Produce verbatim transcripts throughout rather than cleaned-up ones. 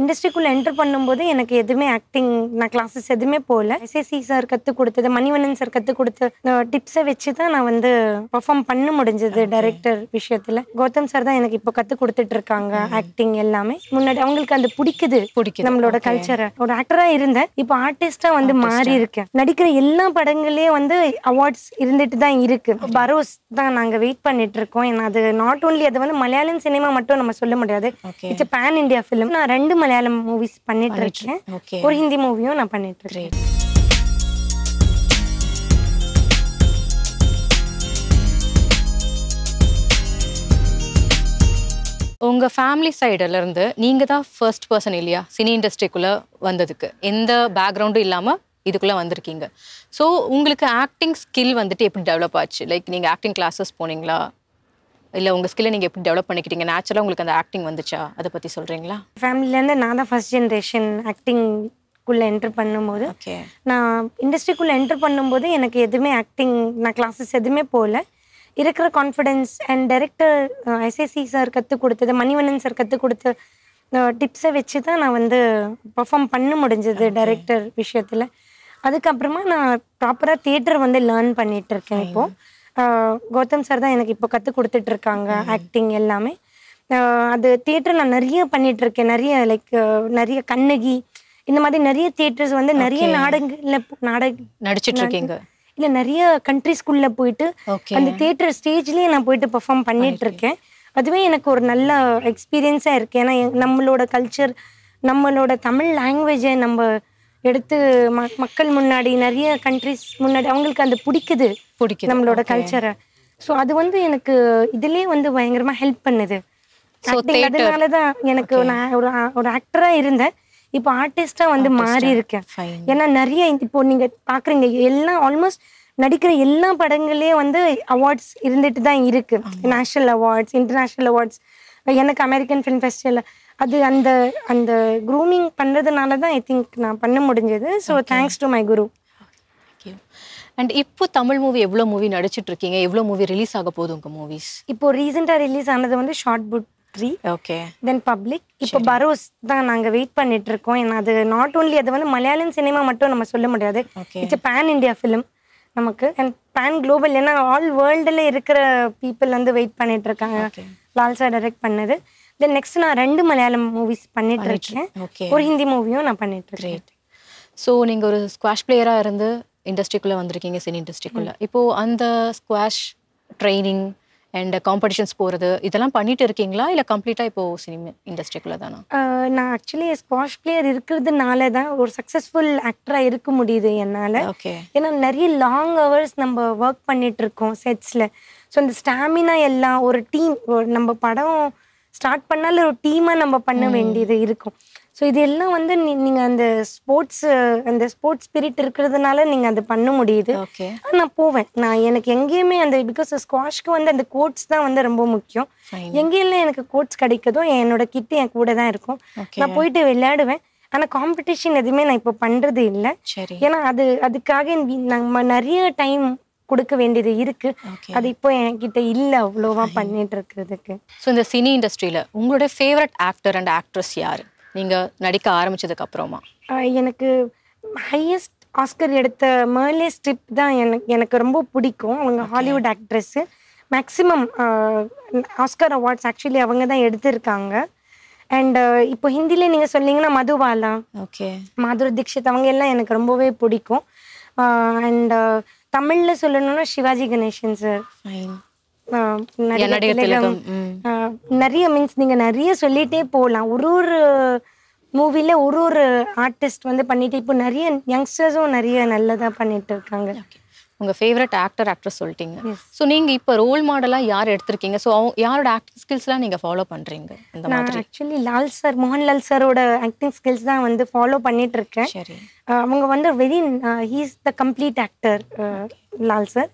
industry ku enter பண்ணும்போது எனக்கு எதுமே acting நான் classes எதுமே போல S S C sir கத்து கொடுத்தது மணிவண்ணன் sir கத்து கொடுத்த டிப்ஸ் வெச்சு தான் நான் வந்து perform பண்ண முடிஞ்சது டைரக்டர் விஷயத்துல கோதம் sir தான் எனக்கு இப்ப கத்து கொடுத்துட்டு இருக்காங்க acting எல்லாமே முன்னாடி அவங்களுக்கு அந்த பிடிக்குது பிடிக்குது நம்மளோட culture ஒரு ஆக்டரா இருந்த இப்ப ஆர்ட்டிஸ்டா வந்து மாறி இருக்கேன் நடிக்கிற எல்லா படங்களே வந்து awards இருந்துட்டு தான் இருக்கு பரோஸ் தான் நாங்க வெயிட் பண்ணிட்டு இருக்கோம் and அது not only அது வந்து மலையாளம் சினிமா மட்டும் நம்ம சொல்ல முடியாது it's a pan india film நான் ரெண்டு Malayalam movies பண்ணிட்டு இருக்கேன் ஒரு ஹிந்தி மூவியும் நான் பண்ணிட்டு இருக்கேன் உங்க family side ல இருந்து நீங்க தான் first person இல்லையா சினி இண்டஸ்ட்ரிக்குள்ள வந்ததுக்கு எந்த பேக்ரவுண்டும் இல்லாம இதுக்குள்ள வந்திருக்கீங்க சோ உங்களுக்கு acting skill வந்துட்டு எப்படி டெவலப் ஆச்சு லைக் நீங்க acting classes போனீங்களா இல்ல உங்க ஸ்கில்ல நீங்க எப்படி டெவலப் பண்ணிக்கிட்டீங்க நேச்சுரலா உங்களுக்கு அந்த ஆக்டிங் வந்துச்சா அத பத்தி சொல்றீங்களா ஃபேமிலில இருந்து நான் தான் ஃபர்ஸ்ட் ஜெனரேஷன் ஆக்டிங் குள்ள என்டர் பண்ணும்போது நான் இண்டஸ்ட்ரிக்குள்ள என்டர் பண்ணும்போது எனக்கு எதுமே ஆக்டிங் நான் classes எதுமே போல இருக்குற confidence and director S S C sir கத்து கொடுத்தது மணிவண்ணன் sir கத்து கொடுத்த டிப்ஸ் வெச்சு தான் நான் வந்து perform பண்ண முடிஞ்சது டைரக்டர் விஷயத்துல அதுக்கு அப்புறமா நான் ப்ராப்பரா தியேட்டர் வந்து லேர்ன் பண்ணிட்டு இருக்கேன் இப்போ கோதம் சார் தான் எனக்கு இப்போ கத்து கொடுத்துட்டு இருக்காங்க ஆக்டிங் எல்லாமே அது தியேட்டர் நான் நிறைய பண்ணிட்டு இருக்கேன் நிறைய லைக் நிறைய கண்ணகி இந்த மாதிரி நிறைய தியேட்டர்ஸ் வந்து நிறைய நாடகங்கள்ல நாடகம் நடிச்சிட்டு இருக்கீங்க இல்ல நிறைய கண்ட்ரீஸ்க்குள்ள போயிட்டு அந்த தியேட்டர் ஸ்டேஜ்லயே நான் போயிட்டு பெர்ஃபார்ம் பண்ணிட்டு இருக்கேன் அதுவே எனக்கு ஒரு நல்ல எக்ஸ்பீரியன்ஸா இருக்கு ஏன்னா நம்மளோட கல்ச்சர் நம்மளோட தமிழ் லாங்குவேஜை நம்ம எடுத்து மக்கள் முன்னாடி நிறைய கண்ட்ரீஸ் முன்னாடி அவங்களுக்கு அந்த பிடிக்குது பிடிக்குது நம்மளோட கல்ச்சரை சோ அது வந்து எனக்கு இதுலயே வந்து பயங்கரமா ஹெல்ப் பண்ணுது சோ அதனால தான் எனக்கு நான் ஒரு ஒரு ஆக்டரா இருந்தேன் இப்போ ஆர்டிஸ்டா வந்து மாறி இருக்கேன் ஏன்னா நிறைய இப்போ நீங்க பாக்குறீங்க எல்லாம் ஆல்மோஸ்ட் நடிக்கிற எல்லா படங்களே வந்து அவார்ட்ஸ் இருந்துட்டு தான் இருக்கு நேஷனல் அவார்ட்ஸ் இன்டர்நேஷனல் அவார்ட்ஸ் எனக்கு அமெரிக்கன் ஃபிலிம் ஃபெஸ்டிவல் அது அந்த அந்த க்ரூமிங் பண்றதுனால தான் ஐ திங்க் நான் பண்ண முடிஞ்சது so thanks to my guru thank you and இப்போ தமிழ் மூவி எவ்ளோ மூவி நடிச்சிட்டு இருக்கீங்க எவ்ளோ மூவி ரிலீஸ் ஆக போகுது உங்க மூவிஸ் இப்போ ரீசன்ட்டா ரிலீஸ் ஆனது வந்து ஷார்ட் புட் three ஓகே தென் பப்ளிக் இப்போ பரோஸ் தான் நாங்க வெயிட் பண்ணிட்டு இருக்கோம் ஏன்னா அது not only அது வந்து மலையாளம் சினிமா மட்டும் நம்ம சொல்ல முடியாது it's a pan india film நமக்கு அண்ட் பேன் குளோபல் ஏன்னா ஆல் வேர்ல்டுல இருக்கிற பீப்புள் வந்து வெயிட் பண்ணிட்டு இருக்காங்க லால் சார் டைரக்ட் பண்ணது தென் நெக்ஸ்ட் நான் ரெண்டு மலையாளம் மூவிஸ் பண்ணிட்டு இருக்கேன் ஒரு ஹிந்தி மூவியும் நான் பண்ணிட்டு இருக்கேன் சோ நீங்க ஒரு ஸ்குவாஷ் பிளேயரா இருந்து இண்டஸ்ட்ரிக்குள்ள வந்திருக்கீங்க சினி இண்டஸ்ட்ரிக்குள்ள இப்போ அந்த ஸ்குவாஷ் ட்ரைனிங் அண்ட் காம்படிஷன்ஸ் போறது இதெல்லாம் பண்ணிட்டு இருக்கீங்களா இல்ல கம்ப்ளீட்டா இப்போ சினிமா இண்டஸ்ட்ரிக்குள்ள தானா நான் एक्चुअली ஸ்குவாஷ் பிளேயர் இருக்குதுனால தான் ஒரு சக்சஸ்ஃபுல் ஆக்டரா இருக்க முடியுது என்னால ஏன்னா நிறைய லாங் ஹவர்ஸ் நம்ம வர்க் பண்ணிட்டு இருக்கோம் செட்ஸ்ல சோ அந்த ஸ்டாமினா எல்லாம் ஒரு டீம் நம்ம படம் ஸ்டார்ட் பண்ணால ஒரு டீமா நம்ம பண்ண வேண்டியது இருக்கும் சோ இதெல்லாம் வந்து நீங்க அந்த ஸ்போர்ட்ஸ் அந்த ஸ்போர்ட்ஸ் ஸ்பிரிட் இருக்குறதுனால நீங்க அது பண்ண முடியுது நான் போவேன் நான் எனக்கு எங்கேயுமே அந்த பிகாஸ் ஸ்குவாஷ்க்கு வந்து அந்த கோட்ஸ் தான் வந்து ரொம்ப முக்கியம் எங்கேயும் எனக்கு கோட்ஸ் கிடைக்குதோ என்னோட கிட்ட என் கூட தான் இருக்கும் நான் போயிட்டு விளையாடுவேன் ஆனா காம்படிஷன் எதுவுமே நான் இப்போ பண்றது இல்லை ஏன்னா அது அதுக்காக நம்ம நிறைய டைம் கொடுக்க வேண்டியது இருக்கு அது இப்போ என்கிட்ட இல்ல அவ்வளோவா பண்ணிட்டு இருக்கிறதுக்கு ஸோ இந்த சினி இண்டஸ்ட்ரியில உங்களோட ஃபேவரட் ஆக்டர் அண்ட் ஆக்ட்ரஸ் யாரு நீங்க நடிக்க ஆரம்பிச்சதுக்கு அப்புறமா எனக்கு ஹையஸ்ட் ஆஸ்கர் எடுத்த மேர்லே ஸ்ட்ரிப் தான் எனக்கு எனக்கு ரொம்ப பிடிக்கும் அவங்க Hollywood actress maximum Oscar awards actually அவங்க தான் எடுத்திருக்காங்க அண்ட் இப்போ ஹிந்தில நீங்க சொன்னீங்கன்னா மதுபாலா ஓகே மாதுரி தீக்ஷித் அவங்க எல்லாம் எனக்கு ரொம்பவே பிடிக்கும் அண்ட் தமிழ்ல சொல்லணும்னா சிவாஜி கணேசன் சார் நிறைய மீன்ஸ் நீங்க நிறைய சொல்லிட்டே போகலாம் ஒரு ஒரு மூவில ஒரு ஒரு ஆர்டிஸ்ட் வந்து பண்ணிட்டு இப்போ நிறைய யங்ஸ்டர்ஸும் நிறைய நல்லதா பண்ணிட்டு இருக்காங்க உங்க ஃபேவரட் ஆக்டர் ஆக்ட்ரஸ் சொல்லிட்டீங்க சோ நீங்க இப்போ ரோல் மாடலா யார் எடுத்திருக்கீங்க சோ யாரோட ஆக்டிங் ஸ்கில்ஸ்லாம் நீங்க ஃபாலோ பண்றீங்க அந்த மாதிரி एक्चुअली லால் சார் மோகன் லால் சாரோட ஆக்டிங் ஸ்கில்ஸ் தான் வந்து ஃபாலோ பண்ணிட்டு இருக்கேன் அவங்க வந்து very he is the complete actor Lal sir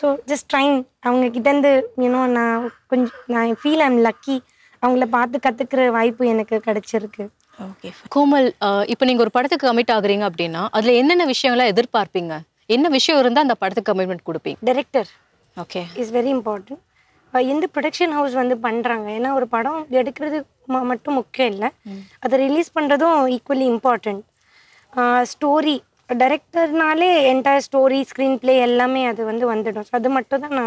so just trying அவங்க கிட்டேருந்து ஏன்னோ நான் கொஞ்சம் நான் ஃபீல் ஐம் லக்கி அவங்கள பார்த்து கற்றுக்கிற வாய்ப்பு எனக்கு கிடைச்சிருக்கு ஓகே கோமல் இப்போ நீங்கள் ஒரு படத்துக்கு கமிட் ஆகுறீங்க அப்படின்னா அதில் என்னென்ன விஷயங்கள்லாம் எதிர்பார்ப்பீங்க என்ன விஷயம் இருந்தால் அந்த படத்துக்கு கமிட்மெண்ட் கொடுப்பீங்க director okay is very important in the production house vandu pandranga ena or padam edukkiradhu mattum mukkiyam illa adha release pandradhum equally important uh, story director nale entire story screenplay ellame adu vandu vandidum so adu mattum dhaan na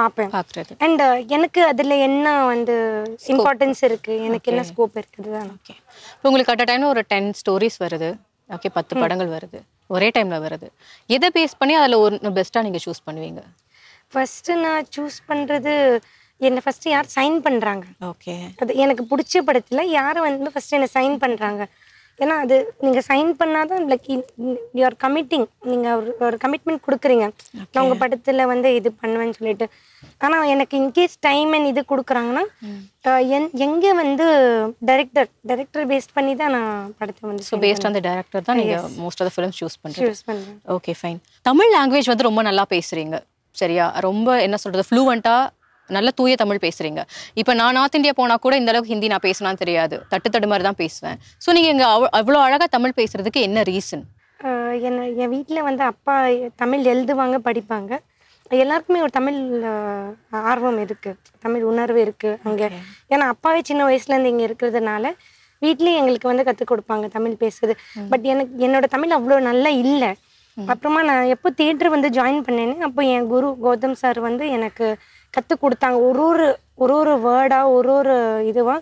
paapen and enakku adile enna vandu importance irukku enakku enna scope irukku dhaan okay appo ungalku at a time or ten stories varudhu okay ten padangal varudhu ஒரே டைம்ல வருது. எதை base பண்ணி அதல ஒரு பெஸ்டா நீங்க choose பண்ணுவீங்க? ஃபர்ஸ்ட் நான் चूஸ் பண்றது என்ன ஃபர்ஸ்ட் யார் சைன் பண்றாங்க. ஓகே. அது எனக்கு பிடிச்ச படத்துல யாரை வந்து ஃபர்ஸ்ட் என்ன சைன் பண்றாங்க. ஏனா அது நீங்க சைன் பண்ணாதான் like you are committing நீங்க ஒரு கமிட்மென்ட் கொடுக்கறீங்க. நான் உங்க படத்துல வந்து இது பண்ணுவேன்னு சொல்லிட்டு. ஆனா எனக்கு in case time and இது கொடுக்கறாங்கன்னா எங்க வந்து டைரக்டர் டைரக்டர் பேஸ்ட் பண்ணி தான் நான் படத்தை வந்து so based on the director தான் நீங்க most of the films choose பண்றீங்க. Choose பண்றேன். Okay fine. தமிழ் language வந்து ரொம்ப நல்லா பேசுறீங்க. சரியா? ரொம்ப என்ன சொல்றது fluentா நல்ல தூய தமிழ் பேசுறீங்க. இப்போ நான் நார்த் இந்தியா போனா கூட இந்த அளவுக்கு ஹிந்தி நான் பேசனான்னு தெரியாது. தட்டு தடு மாதிரி தான் பேசுவேன். சோ நீங்க இங்க அவ்ளோ அழகா தமிழ் பேசுறதுக்கு என்ன ரீசன்? என் வீட்ல வந்து அப்பா தமிழ் எழுதுவாங்க படிப்பாங்க. எல்லாருக்குமே ஒரு தமிழ் ஆர்வம் இருக்கு. தமிழ் உணர்வு இருக்கு அங்க. ஏன்னா அப்பாவே சின்ன வயசுல இருந்து இங்க இருக்குறதுனால வீட்லயே எங்களுக்கு வந்து கத்து கொடுப்பாங்க தமிழ் பேசுறது. பட் எனக்கு என்னோட தமிழ் அவ்ளோ நல்லா இல்ல. அப்புறமா நான் எப்போ தியேட்டர் வந்து ஜாயின் பண்ணேனே அப்போ என் குரு கௌதம் சார் வந்து எனக்கு கத்து கொடுத்தாங்க ஒரு ஒரு ஒரு ஒரு வேர்டா ஒரு ஒரு இதுவா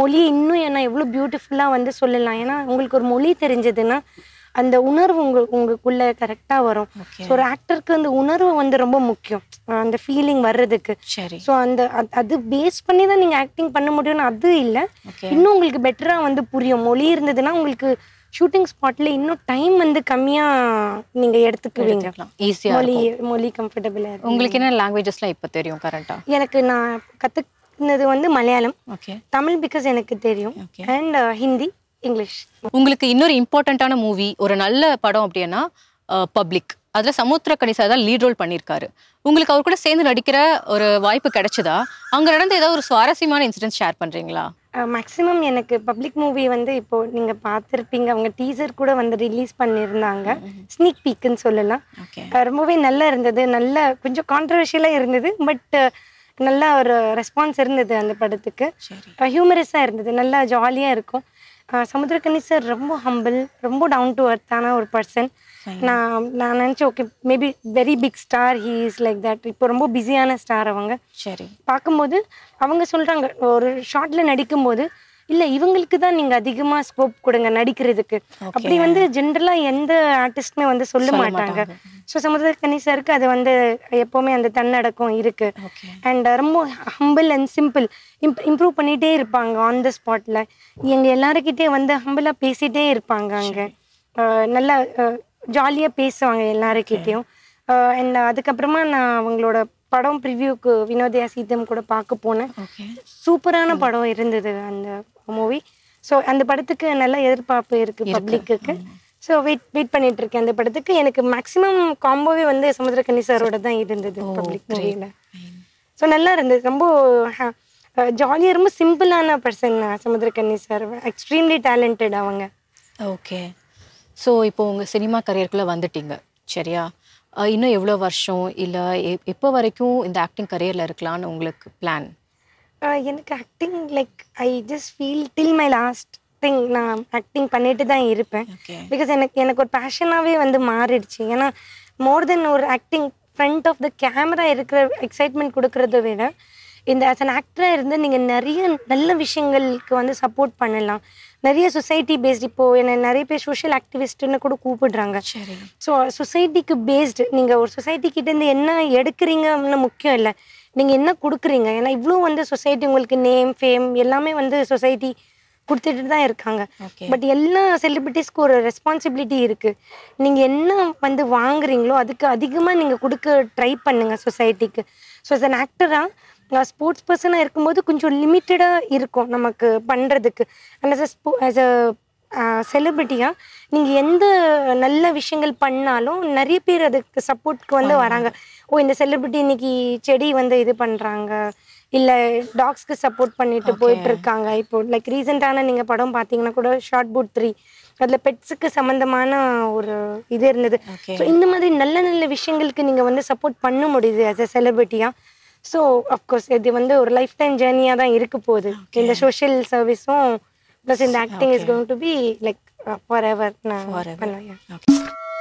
மொழி இன்னும் என்ன எவ்வளவு பியூட்டிஃபுல்லா வந்து சொல்லலாம். ஏன்னா உங்களுக்கு ஒரு மொழி தெரிஞ்சதுன்னா அந்த உணர்வு உங்க உங்களுக்குள்ள கரெக்டா வரும். சோ ஒரு ஆக்டருக்கு அந்த உணர்வு வந்து ரொம்ப முக்கியம் அந்த ஃபீலிங் வர்றதுக்கு. சோ அந்த அது பேஸ் பண்ணி தான் நீங்க ஆக்டிங் பண்ண முடியும்னு அது இல்ல. இன்னும் உங்களுக்கு பெட்டரா வந்து புரியும் மொழி இருந்ததுன்னா உங்களுக்கு ஷூட்டிங் ஸ்பாட்ல இன்னும் டைம் வந்து கம்மியா நீங்க எடுத்துக்குவீங்க. ஈஸியா மொழி மொழி கம்ஃபர்ட்டபிளா இருக்கு. உங்களுக்கு என்ன லாங்குவேजेसலாம் இப்ப தெரியும் கரெண்டா? எனக்கு நான் கத்துக்கினது வந்து மலையாளம். ஓகே. தமிழ் because எனக்கு தெரியும். And Hindi, English. உங்களுக்கு இன்னொரு இம்பார்ட்டன்ட்டான மூவி ஒரு நல்ல படம் அப்படினா பப்ளிக். அதுல சமுத்திர கனி சார் தான் லீட் ரோல் பண்ணிருக்காரு. உங்களுக்கு அவர் கூட சேர்ந்து நடிக்கிற ஒரு வாய்ப்பு கிடைச்சதா? அங்க நடந்த ஏதாவது ஒரு சுவாரஸ்யமான இன்சிடென்ட் ஷேர் பண்றீங்களா? மேக்ஸிமம் எனக்கு பப்ளிக் மூவி வந்து இப்போ நீங்க பார்த்திருப்பீங்க. அவங்க டீசர் கூட வந்து ரிலீஸ் பண்ணிருந்தாங்க. ஸ்னீக் பீக்னு சொல்லலாம். ரொம்பவே நல்லா இருந்தது. நல்ல கொஞ்சம் கான்ட்ரவர்ஷியலா இருந்தது பட் நல்ல ஒரு ரெஸ்பான்ஸ் இருந்தது அந்த படத்துக்கு. ஹியூமரஸா இருந்தது. நல்லா ஜாலியா இருக்கும். சமுத்திரகனி சார் ரொம்ப ஹம்பிள், ரொம்ப டவுன் டு அர்த்தான ஒரு பர்சன். நான் நான் நினைச்சேன் okay maybe very big star he is like that. இப்போ ரொம்ப பிஸியான ஸ்டார் அவங்க. சரி பார்க்கும்போது அவங்க சொல்றாங்க ஒரு ஷார்ட்ல நடிக்கும்போது இல்ல இவங்களுக்கு தான் நீங்க அதிகமா ஸ்கோப் கொடுங்க நடிக்கிறதுக்கு. அப்படி வந்து ஜென்ரலா எந்த ஆர்டிஸ்டுமே வந்து சொல்ல மாட்டாங்க. ஸோ சமுத்திரகனி சாருக்கு அது வந்து எப்பவுமே அந்த தன்னடக்கம் இருக்கு. அண்ட் ரொம்ப ஹம்பிள் அண்ட் சிம்பிள். இம் இம்ப்ரூவ் பண்ணிட்டே இருப்பாங்க ஆன் த ஸ்பாட்ல. எங்க எல்லாருக்கிட்டே வந்து ஹம்பிளா பேசிட்டே இருப்பாங்க. அங்க நல்லா ஜாலியா பேசுவாங்க எல்லாருக்கிட்டையும். அண்ட் அதுக்கப்புறமா நான் அவங்களோட படம் ப்ரிவியூக்கு வினோதயா சீதம் கூட பார்க்க போனேன். சூப்பரான படம் இருந்தது அந்த மூவி. ஸோ அந்த படத்துக்கு நல்ல எதிர்பார்ப்பு இருக்கு பப்ளிக்கு. ஸோ வெயிட் வெயிட் பண்ணிட்டு இருக்கேன் அந்த படத்துக்கு. எனக்கு மேக்ஸிமம் காம்போவே வந்து சமுத்திரகனி சாரோட தான் இருந்தது பப்ளிக் மூவியில. ஸோ நல்லா இருந்தது. ரொம்ப ஜாலியா ரொம்ப சிம்பிளான person Samuthirakani sir. Extremely talented அவங்க. ஓகே. ஸோ இப்போ உங்க சினிமா கரியருக்குள்ள வந்துட்டீங்க. சரியா? இன்னும் எவ்வளோ வருஷம் இல்லை எப்போ வரைக்கும் இந்த ஆக்டிங் கரியரில் இருக்கலாம்னு உங்களுக்கு பிளான்? எனக்கு acting like I just feel till my last thing நான் ஆக்டிங் பண்ணிட்டு தான் இருப்பேன். பிகாஸ் எனக்கு எனக்கு ஒரு பேஷனாகவே வந்து மாறிடுச்சு. ஏன்னா மோர் தென் ஒரு acting front of the camera இருக்கிற எக்ஸைட்மெண்ட் கொடுக்குறத விட இந்த ஆஸ் அன் ஆக்டராக இருந்து நீங்கள் நிறைய நல்ல விஷயங்களுக்கு வந்து சப்போர்ட் பண்ணலாம். நிறைய சொசைட்டி பேஸ்டு இப்போ என்ன நிறைய பேர் சோஷியல் ஆக்டிவிஸ்ட்னு கூட கூப்பிடுறாங்க. ஸோ சொசைட்டிக்கு பேஸ்டு நீங்கள் ஒரு சொசைட்டி கிட்டேருந்து என்ன எடுக்கிறீங்கன்னு முக்கியம் இல்லை, நீங்கள் என்ன கொடுக்குறீங்க. ஏன்னா இவ்வளோ வந்து சொசைட்டி உங்களுக்கு நேம் ஃபேம் எல்லாமே வந்து சொசைட்டி கொடுத்துட்டு தான் இருக்காங்க. பட் எல்லா செலிபிரிட்டிஸ்க்கு ஒரு ரெஸ்பான்சிபிலிட்டி இருக்குது. நீங்கள் என்ன வந்து வாங்குறீங்களோ அதுக்கு அதிகமாக நீங்கள் கொடுக்க ட்ரை பண்ணுங்கள் சொசைட்டிக்கு. ஸோ ஆஸ் அன் ஆக்டராக ஸ்போர்ட்ஸ் பர்சனாக இருக்கும்போது கொஞ்சம் லிமிட்டடாக இருக்கும் நமக்கு பண்ணுறதுக்கு. அண்ட் ஆஸ் அ ஸ்போ ஆஸ் அ செலிபிரிட்டியாக நீங்கள் எந்த நல்ல விஷயங்கள் பண்ணாலும் நிறைய பேர் அதுக்கு சப்போர்ட்க்கு வந்து வராங்க. ஓ இந்த செலிபிரிட்டி இன்னைக்கு செடி வந்து இது பண்ணுறாங்க இல்லை டாக்ஸ்க்கு சப்போர்ட் பண்ணிட்டு போயிட்டு இருக்காங்க. இப்போ லைக் ரீசெண்டான நீங்கள் படம் பார்த்தீங்கன்னா கூட ஷார்ட் பூட் த்ரீ அதில் பெட்ஸுக்கு சம்மந்தமான ஒரு இது இருந்தது. ஸோ இந்த மாதிரி நல்ல நல்ல விஷயங்களுக்கு நீங்கள் வந்து சப்போர்ட் பண்ண முடியுது ஆஸ் அ செலிபிரிட்டியாக. So, of course, it's a lifetime journey. Okay. In the social service, plus in the acting okay. is going to be like uh, forever. Nah, forever. Nah, yeah. Okay.